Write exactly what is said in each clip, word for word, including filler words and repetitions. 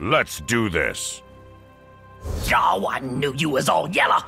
Let's do this. Oh, I knew you was all yellow.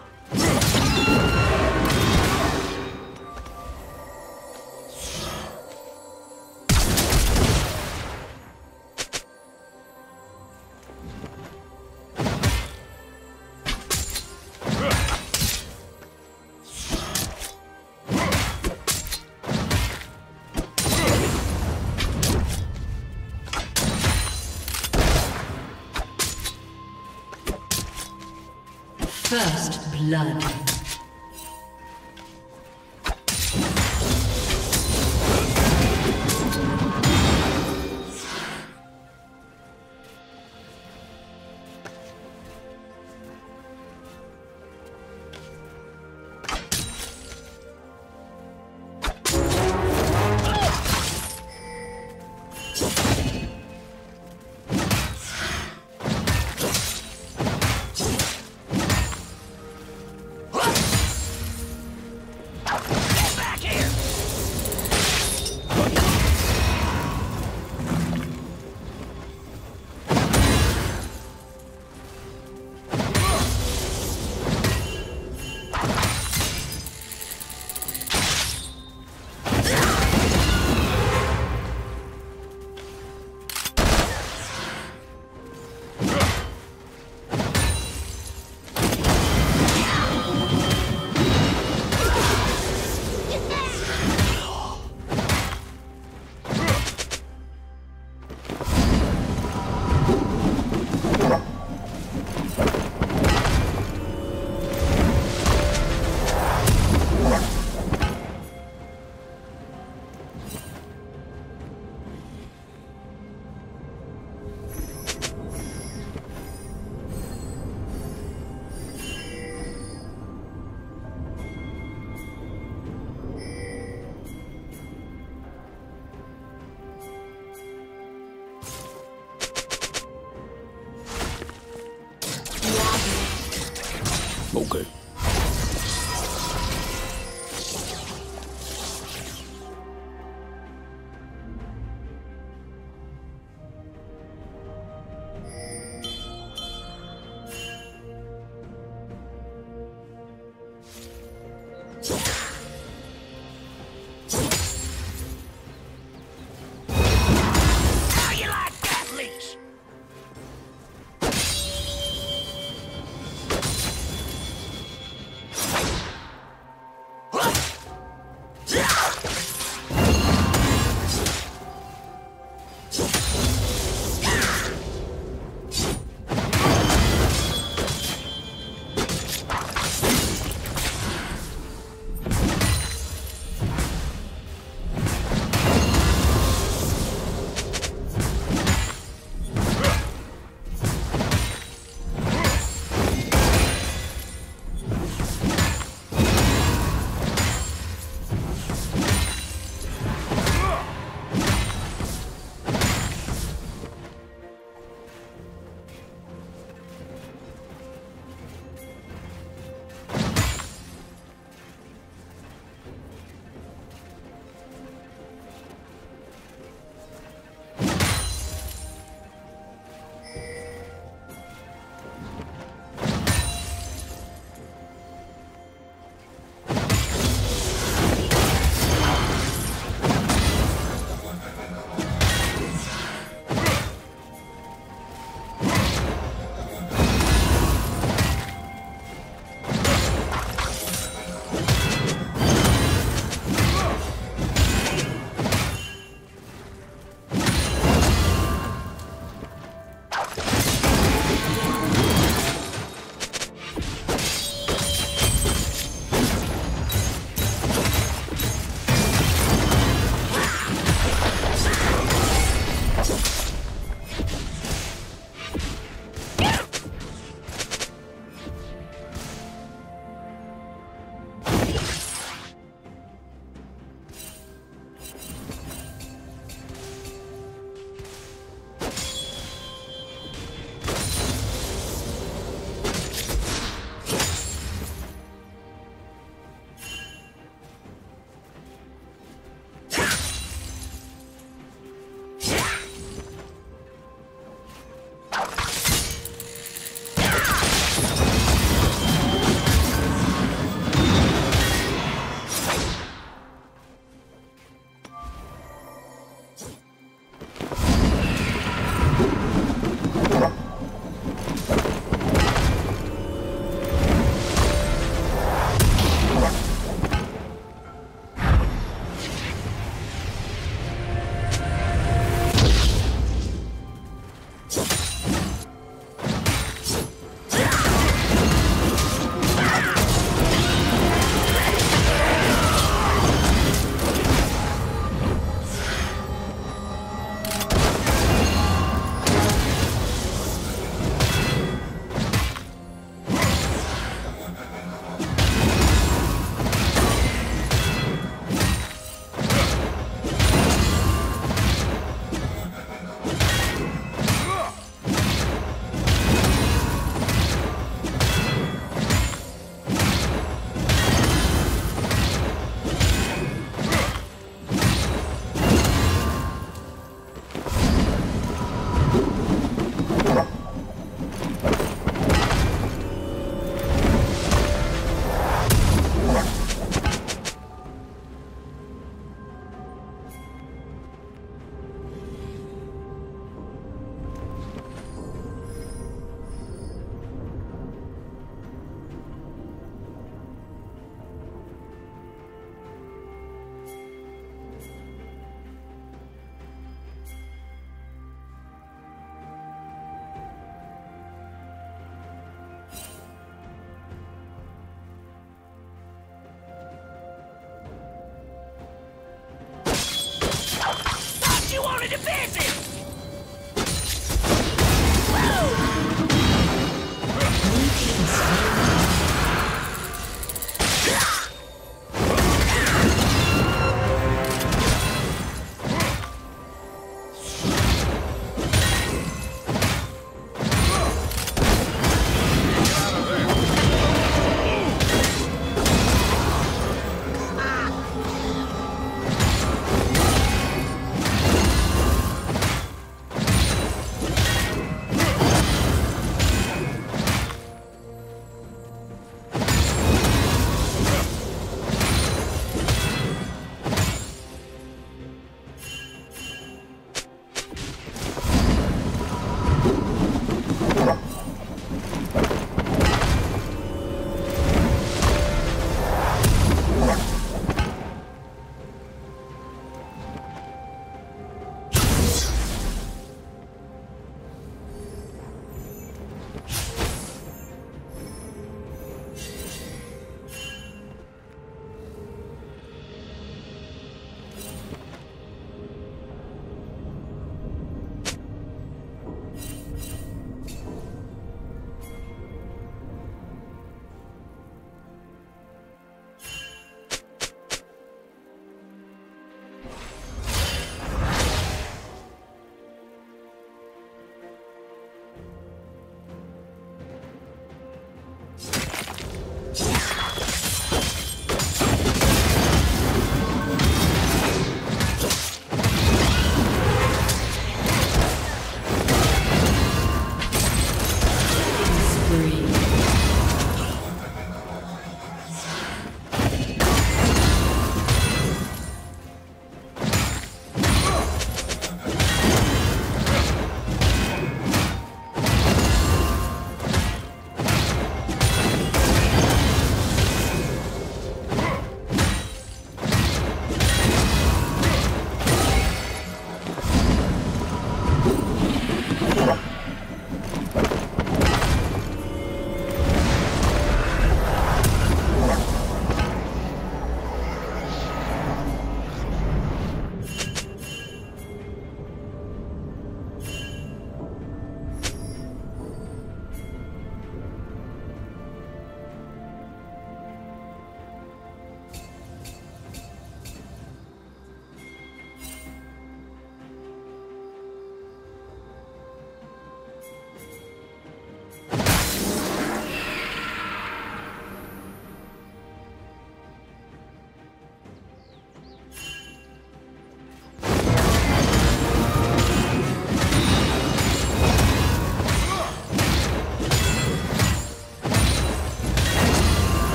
First blood. Okay.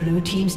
Blue team's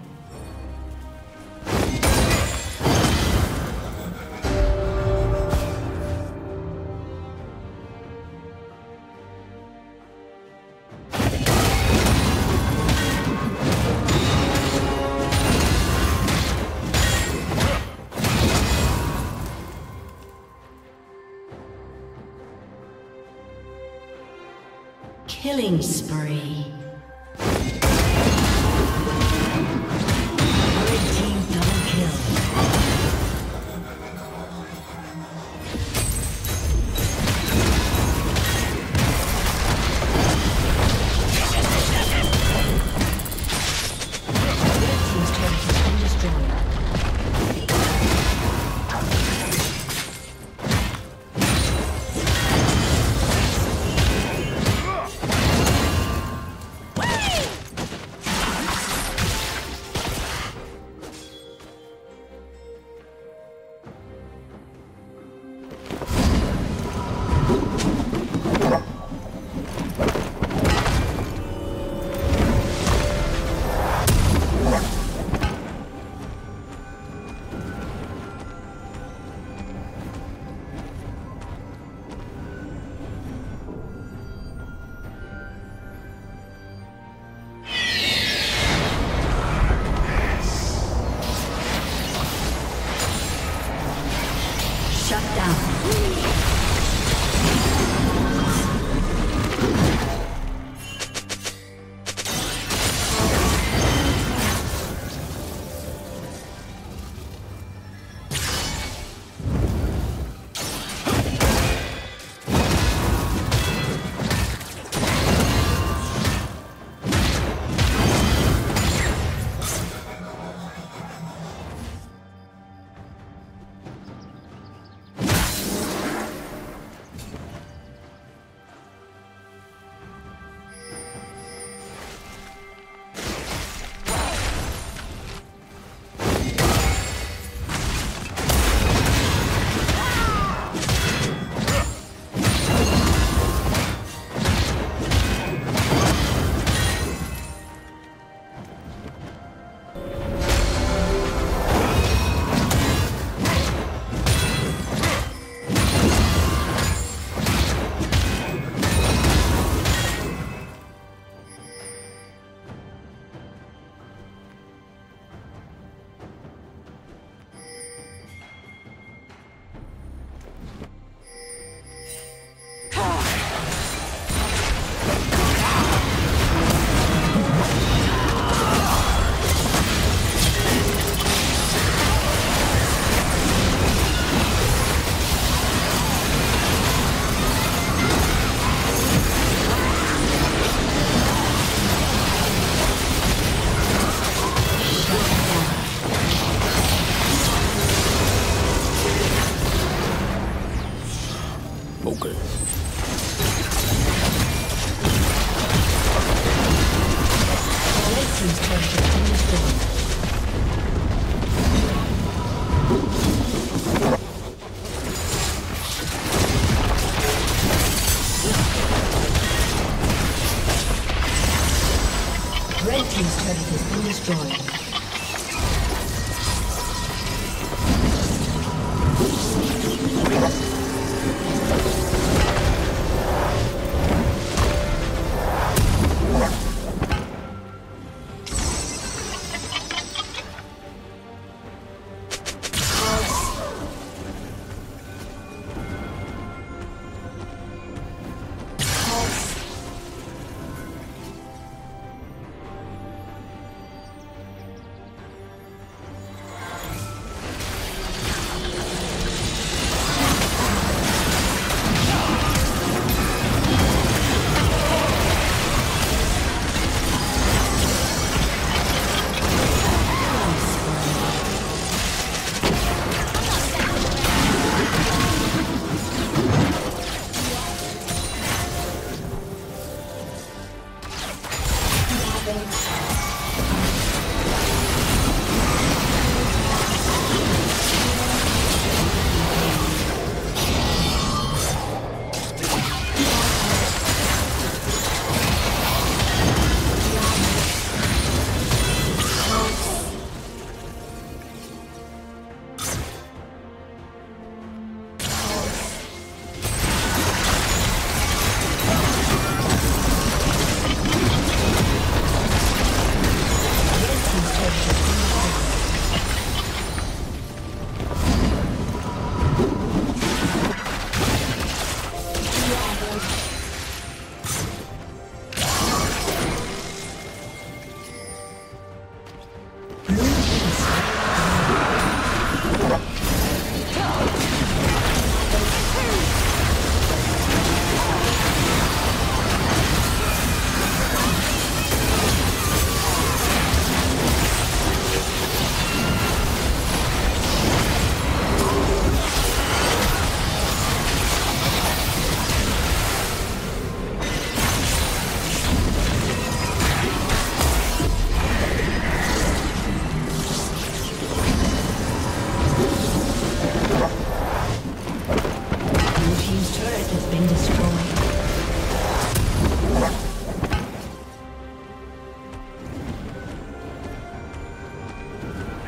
Killing spree. Red team double kill. Red team's turret has been destroyed.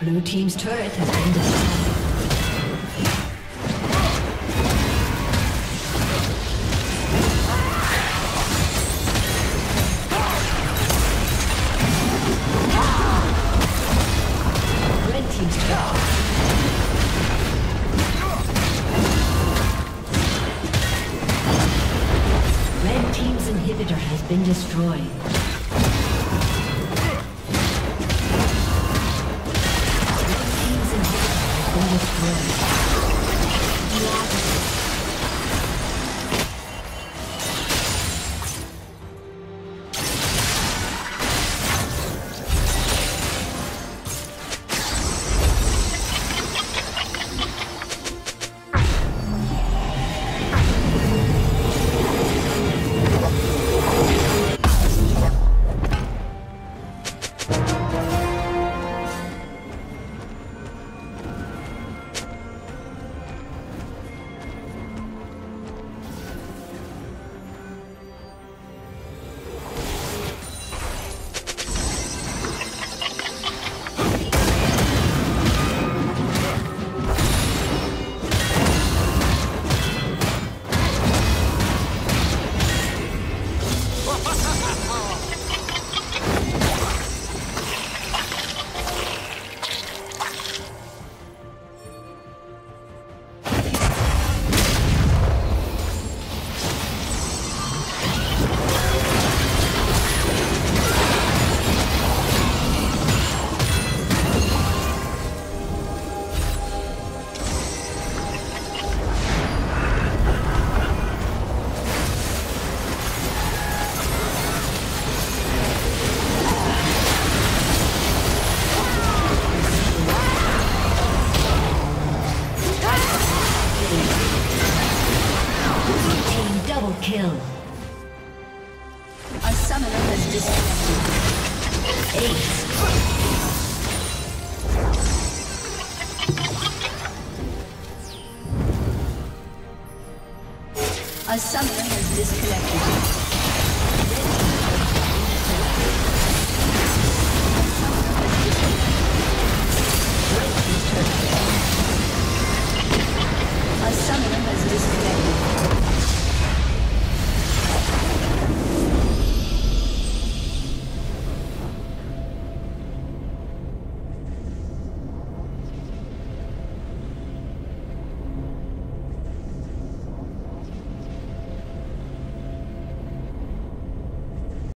Blue team's turret has been destroyed. Kill. A summoner has disconnected. Eight. A summoner has disconnected.